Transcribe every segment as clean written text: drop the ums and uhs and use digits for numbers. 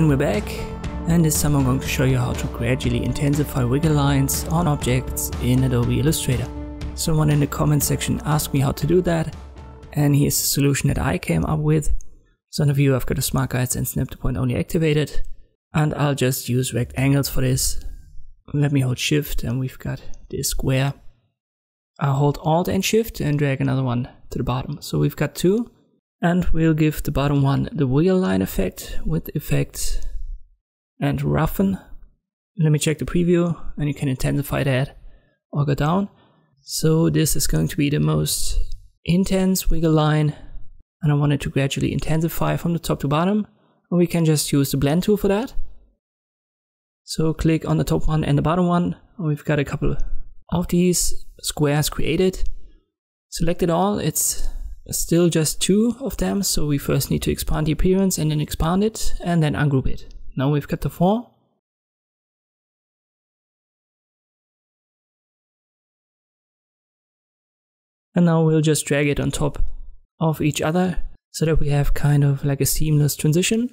And we're back, and this time I'm going to show you how to gradually intensify wiggle lines on objects in Adobe Illustrator. Someone in the comment section asked me how to do that, and here's the solution that I came up with. So in the view I've got a smart guides and snap to point only activated, and I'll just use rectangles for this. Let me hold shift and we've got this square. I'll hold alt and shift and drag another one to the bottom. So we've got two, and we'll give the bottom one the wiggle line effect with effects and roughen. Let me check the preview and you can intensify that or go down. So this is going to be the most intense wiggle line, and I want it to gradually intensify from the top to bottom, and we can just use the blend tool for that. So click on the top one and the bottom one, and we've got a couple of these squares created. Select it all, it's still just two of them, so we first need to expand the appearance and then expand it and then ungroup it. Now we've got the four. And now we'll just drag it on top of each other so that we have kind of like a seamless transition.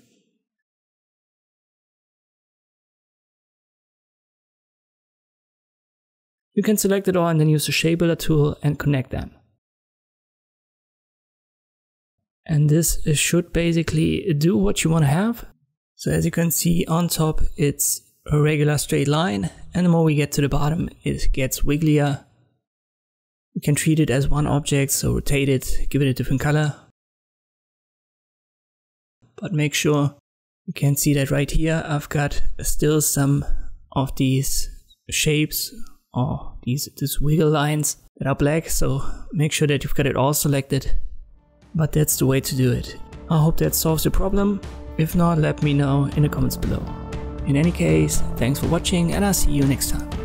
You can select it all and then use the shape builder tool and connect them. And this should basically do what you want to have. So as you can see on top, it's a regular straight line, and the more we get to the bottom, it gets wigglier. You can treat it as one object, so rotate it, give it a different color. But make sure you can see that right here, I've got still some of these shapes or these wiggle lines that are black, so make sure that you've got it all selected. But that's the way to do it. I hope that solves your problem. If not, let me know in the comments below. In any case, thanks for watching and I'll see you next time.